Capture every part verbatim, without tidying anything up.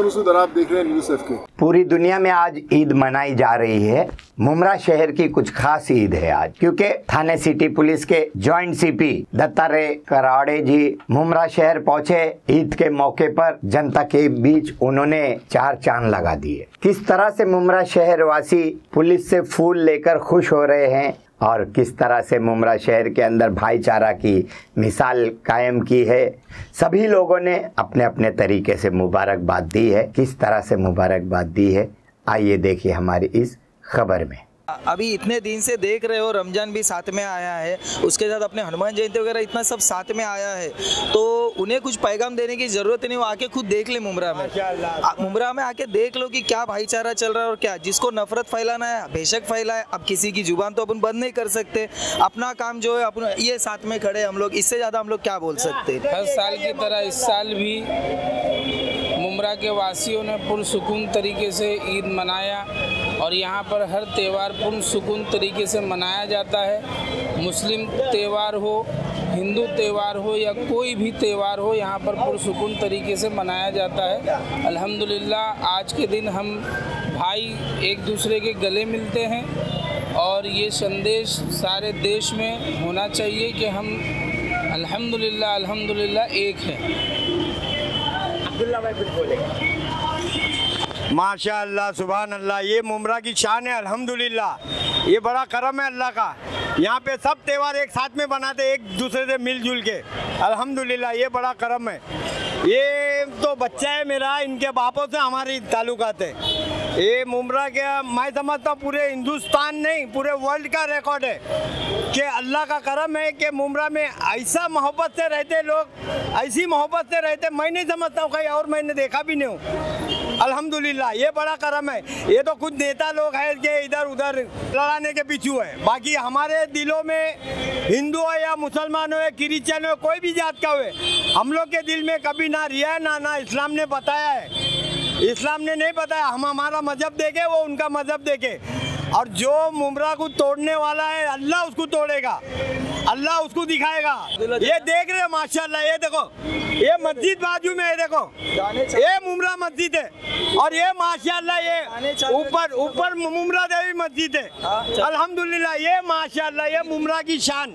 सोनू सुधर, आप देख रहे हैं न्यूज़ एफ के। पूरी दुनिया में आज ईद मनाई जा रही है। मुंब्रा शहर की कुछ खास ईद है आज, क्योंकि थाने सिटी पुलिस के जॉइंट सीपी दत्तारे कराड़े जी मुंब्रा शहर पहुंचे। ईद के मौके पर जनता के बीच उन्होंने चार चांद लगा दिए। किस तरह से मुंब्रा शहरवासी पुलिस से फूल लेकर खुश हो रहे हैं और किस तरह से मुंब्रा शहर के अंदर भाईचारा की मिसाल कायम की है। सभी लोगों ने अपने अपने तरीके से मुबारकबाद दी है। किस तरह से मुबारकबाद दी है, आइए देखिए हमारी इस खबर में। अभी इतने दिन से देख रहे हो, रमजान भी साथ में आया है, उसके साथ अपने हनुमान जयंती वगैरह इतना सब साथ में आया है, तो उन्हें कुछ पैगाम देने की जरूरत नहीं। वो आके खुद देख ले मुंब्रा में, मुंब्रा में आके देख लो कि क्या भाईचारा चल रहा है। और क्या जिसको नफरत फैलाना है बेशक फैलाए, अब किसी की जुबान तो अपन बंद नहीं कर सकते। अपना काम जो है अपन, ये साथ में खड़े हम लोग, इससे ज़्यादा हम लोग क्या बोल सकते। हर साल की तरह इस साल भी मुंब्रा के वासियों ने पुरसुकून तरीके से ईद मनाया और यहाँ पर हर त्यौहार पूर्ण सुकून तरीके से मनाया जाता है। मुस्लिम त्यौहार हो, हिंदू त्यौहार हो या कोई भी त्यौहार हो, यहाँ पर पुरसुकून तरीके से मनाया जाता है। अल्हम्दुलिल्लाह आज के दिन हम भाई एक दूसरे के गले मिलते हैं और ये संदेश सारे देश में होना चाहिए कि हम अल्हम्दुलिल्लाह अल्हम्दुलिल्लाह एक हैं। अब्दुल्ला भाई कुछ बोलेंगे। माशाअल्लाह, सुभान अल्लाह, ये मुंब्रा की शान है। अल्हम्दुलिल्लाह, ये बड़ा करम है अल्लाह का। यहाँ पे सब त्यौहार एक साथ में बनाते, एक दूसरे से मिलजुल के। अल्हम्दुलिल्लाह, ये बड़ा करम है। ये तो बच्चा है मेरा, इनके बापों से हमारी ताल्लुकात है। ये मुंब्रा के, मैं समझता हूँ पूरे हिंदुस्तान नहीं पूरे वर्ल्ड का रिकॉर्ड है कि अल्लाह का करम है कि मुंब्रा में ऐसा मोहब्बत से रहते लोग, ऐसी मोहब्बत से रहते। मैं नहीं समझता हूँ कहीं और, मैंने देखा भी नहीं हूँ। अल्हम्दुलिल्लाह, ये बड़ा करम है। ये तो कुछ नेता लोग हैं कि इधर उधर लड़ाने के पीछू है, बाकी हमारे दिलों में हिंदू है या मुसलमान हो या क्रिश्चन हो, कोई भी जात का हो, हम लोग के दिल में कभी ना रिया ना ना इस्लाम ने बताया है। इस्लाम ने नहीं बताया, हम हमारा मजहब देखे, वो उनका मजहब देखे। और जो मुंब्रा को तोड़ने वाला है, अल्लाह उसको तोड़ेगा, अल्लाह उसको दिखाएगा। ये देख रहे हो माशाल्लाह, ये देखो, ये मस्जिद बाजू में है, देखो ये मुंब्रा मस्जिद है और ये माशाल्लाह ये ऊपर ऊपर मुंब्रा देवी मस्जिद है। अल्हम्दुलिल्लाह, ये माशाल्लाह ये मुंब्रा की शान।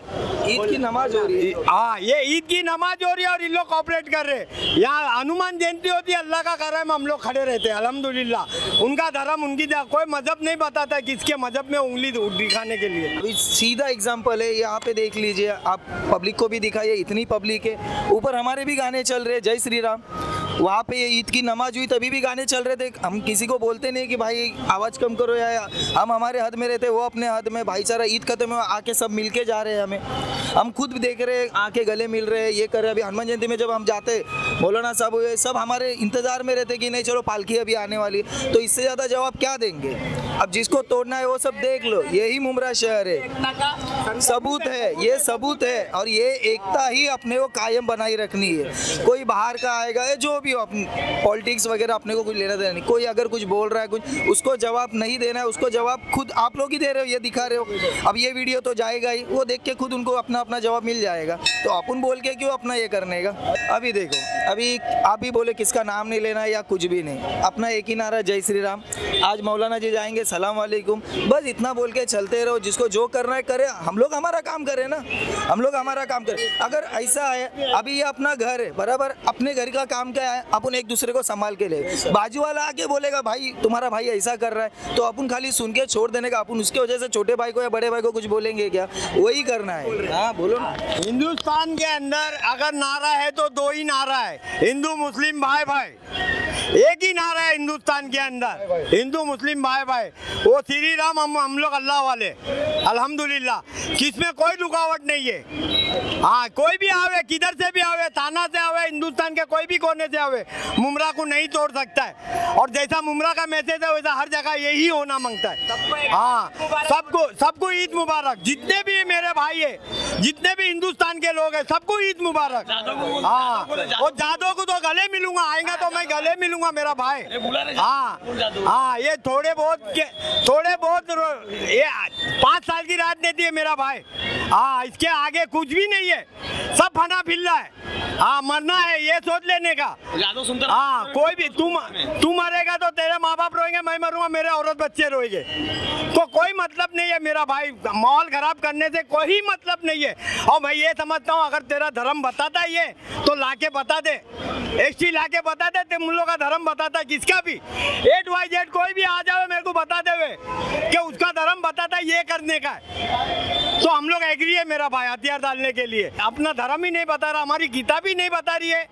ईद की नमाज हो रही है, हाँ ये ईद की नमाज हो रही है और इन लोग कॉपरेट कर रहे हैं। यहाँ हनुमान जयंती होती है, अल्लाह का करम, हम लोग खड़े रहते हैं। अल्हम्दुलिल्लाह, उनका धर्म उनकी, कोई मजहब नहीं बताता किस के मजहब में उंगली दिखाने के लिए। अभी सीधा एग्जांपल है, यहाँ पे देख लीजिए आप, पब्लिक को भी दिखाइए, इतनी पब्लिक है। ऊपर हमारे भी गाने चल रहे, जय श्री राम। वहाँ पे ये ईद की नमाज हुई तभी भी गाने चल रहे थे। हम किसी को बोलते नहीं कि भाई आवाज़ कम करो या, या हम हमारे हद में रहते, वो अपने हद में। भाईचारा ईद का तो में आके सब मिलके जा रहे हैं। हमें हम खुद देख रहे हैं, आके गले मिल रहे हैं, ये कर रहे हैं। अभी हनुमान जयंती में जब हम जाते, मौलाना साहब हुए, सब हमारे इंतज़ार में रहते कि नहीं चलो पालकी अभी आने वाली, तो इससे ज़्यादा जवाब क्या देंगे। अब जिसको तोड़ना है वो सब देख लो। यही मुंब्रा शहर है, सबूत है, ये सबूत है। और ये एकता ही अपने को कायम बनाई रखनी है। कोई बाहर का आएगा या जो भी हो, पॉलिटिक्स वगैरह अपने को कुछ लेना देना नहीं। कोई अगर कुछ बोल रहा है कुछ, उसको जवाब नहीं देना है, उसको जवाब खुद आप लोग ही दे रहे हो, ये दिखा रहे हो। अब ये वीडियो तो जाएगा ही, वो देख के खुद उनको अपना अपना जवाब मिल जाएगा, तो अपन बोल के क्यों अपना ये करने का। अभी देखो, अभी आप भी बोले किसका नाम नहीं लेना है या कुछ भी नहीं, अपना एक ही नारा जय श्री राम। आज मौलाना जी जाएंगे, सलाम वालेकुम, बस इतना बोल के चलते रहो। जिसको जो करना है करे, हम लोग हमारा काम करें ना, हम लोग हमारा काम करें। अगर ऐसा है, अभी ये अपना घर है बराबर, अपने घर का काम क्या है, अपन एक दूसरे को संभाल के ले। बाजू वाला आके बोलेगा भाई तुम्हारा भाई ऐसा कर रहा है, तो अपन खाली सुन के छोड़ देने का। अपन उसके वजह से छोटे भाई को या बड़े भाई को कुछ बोलेंगे क्या, वही करना है। हाँ बोलो ना। हिंदुस्तान के अंदर अगर नारा है तो दो ही नारा है, हिंदू मुस्लिम भाई भाई, एक ही नारा है हिंदुस्तान के अंदर, हिंदू मुस्लिम भाई भाई। वो श्री राम, हम हम लोग अल्लाह वाले, अल्हम्दुलिल्लाह, किसमें कोई रुकावट नहीं है। हाँ, कोई भी आवे, किधर से भी आवे, थाना से आवे, हिंदुस्तान के कोई भी कोने से आवे, मुंब्रा को नहीं तोड़ सकता है। और जैसा मुंब्रा का मैसेज है वैसा हर जगह यही होना मांगता है। हाँ, सबको सबको ईद मुबारक। जितने भी मेरे भाई है, जितने भी हिंदुस्तान के लोग है, सबको ईद मुबारक। हाँ, और जादव को तो गले मिलूंगा, आएगा तो मैं गले मिलूंगा। लूंगा मेरा भाई। हाँ हाँ, ये थोड़े बहुत थोड़े बहुत ये पाँच साल की राजनीति है मेरा भाई। हाँ, इसके आगे कुछ भी नहीं है, सब फना फिल्ला है। हाँ, मरना है ये सोच लेने का। हाँ, कोई भी तुम तू मरेगा तो तेरे माँ बाप रोएंगे, मैं मरूंगा मेरे औरत बच्चे रोएंगे, तो कोई मतलब नहीं है मेरा भाई। माहौल खराब करने से कोई मतलब नहीं है। और मैं ये समझता हूँ अगर तेरा धर्म बताता ही है तो लाके बता दे, एक चीज लाके बता दे। तुम लोग का धर्म बताता है किसका भी, एट वाई जेड कोई भी आ जावे मेरे को बता दे वे कि उसका धर्म बताता है ये करने का है, तो हम लोग एग्री है मेरा भाई हथियार डालने के लिए। अपना धर्म ही नहीं बता रहा, हमारी गीता भी नहीं बता रही है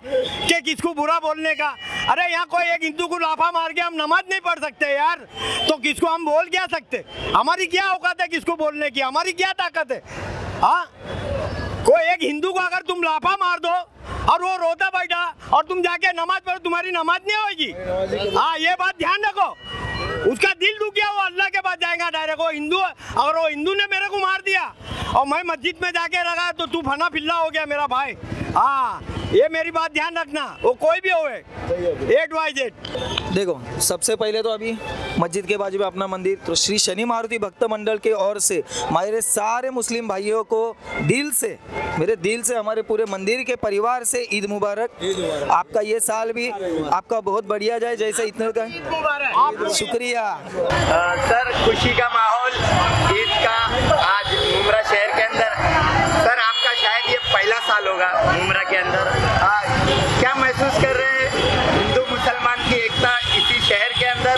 कि किसको बुरा बोलने का। अरे यहाँ कोई एक हिंदू को लाफा मार के हम नमाज नहीं पढ़ सकते यार, तो किसको हम बोल क्या सकते? हमारी क्या औकात है किसको बोलने की, हमारी क्या ताकत है? हाँ, कोई एक हिंदू को अगर तुम लाफा मार दो और वो रोता बैठा और तुम जाके नमाज पढ़ो, तुम्हारी नमाज नहीं होगी। हाँ, ये बात ध्यान रखो। उसका दिल दुख गया, वो अल्लाह के पास जाएगा डायरेक्ट। वो हिंदू और वो हिंदू ने मेरे को मार दिया और मैं मस्जिद में जाके रखा तो तू फना फिल्ला हो गया मेरा भाई। हाँ, ये मेरी बात ध्यान रखना, वो कोई भी होए एट वाई जेड। देखो, सबसे पहले तो अभी मस्जिद के बाजू में अपना मंदिर तो श्री शनि मारुति भक्त मंडल की ओर से मेरे सारे मुस्लिम भाइयों को दिल से, मेरे दिल से, हमारे पूरे मंदिर के परिवार से ईद मुबारक। आपका ये साल भी आपका बहुत बढ़िया जाए, जैसे इतने का शुक्रिया। सर, खुशी का माहौल ईद का आज मुंब्रा शहर के अंदर। सर, आपका शायद ये पहला साल होगा मुंब्रा के अंदर, क्या महसूस कर रहे हैं? हिंदू मुसलमान की एकता इसी शहर के अंदर,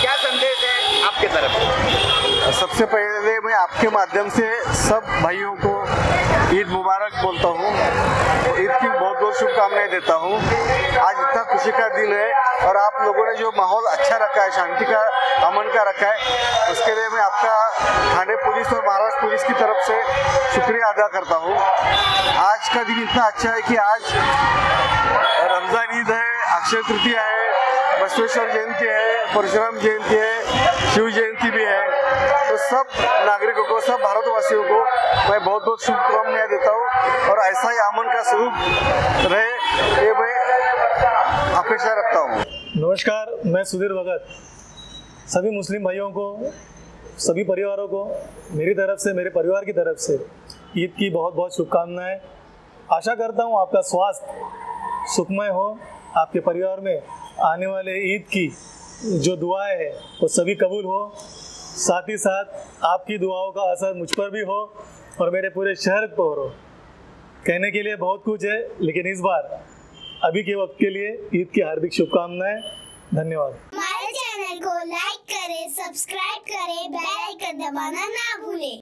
क्या संदेश है आपके तरफ से? सबसे पहले मैं आपके माध्यम से सब भाइयों को ईद मुबारक बोलता हूँ, ईद की बहुत बहुत शुभकामनाएं देता हूँ। आज इतना खुशी का दिन है और आप लोगों ने जो माहौल अच्छा रखा है, शांति का, अमन का रखा है, उसके लिए मैं आपका थाने पुलिस और महाराष्ट्र पुलिस की तरफ से शुक्रिया अदा करता हूँ। आज का दिन इतना अच्छा है कि आज रमजान ईद है, अक्षय तृतीया है, बसवेश्वर जयंती है, परशुराम जयंती है, शिव जयंती भी है। तो सब नागरिकों को, सब भारतवासियों को मैं बहुत बहुत शुभकामनाएं देता हूँ और ऐसा ही अमन का स्वरूप रहे ये मैं अपेक्षा रखता हूँ। नमस्कार, मैं सुधीर भगत। सभी मुस्लिम भाइयों को, सभी परिवारों को मेरी तरफ से, मेरे परिवार की तरफ से ईद की बहुत बहुत शुभकामनाएं। आशा करता हूँ आपका स्वास्थ्य सुखमय हो, आपके परिवार में आने वाले ईद की जो दुआएं हैं वो सभी कबूल हो, साथ ही साथ आपकी दुआओं का असर मुझ पर भी हो और मेरे पूरे शहर पर हो। कहने के लिए बहुत कुछ है, लेकिन इस बार अभी के वक्त के लिए ईद की हार्दिक शुभकामनाएं। धन्यवाद। हमारे चैनल को लाइक करें, सब्सक्राइब करें, बेल आइकन दबाना ना भूलें।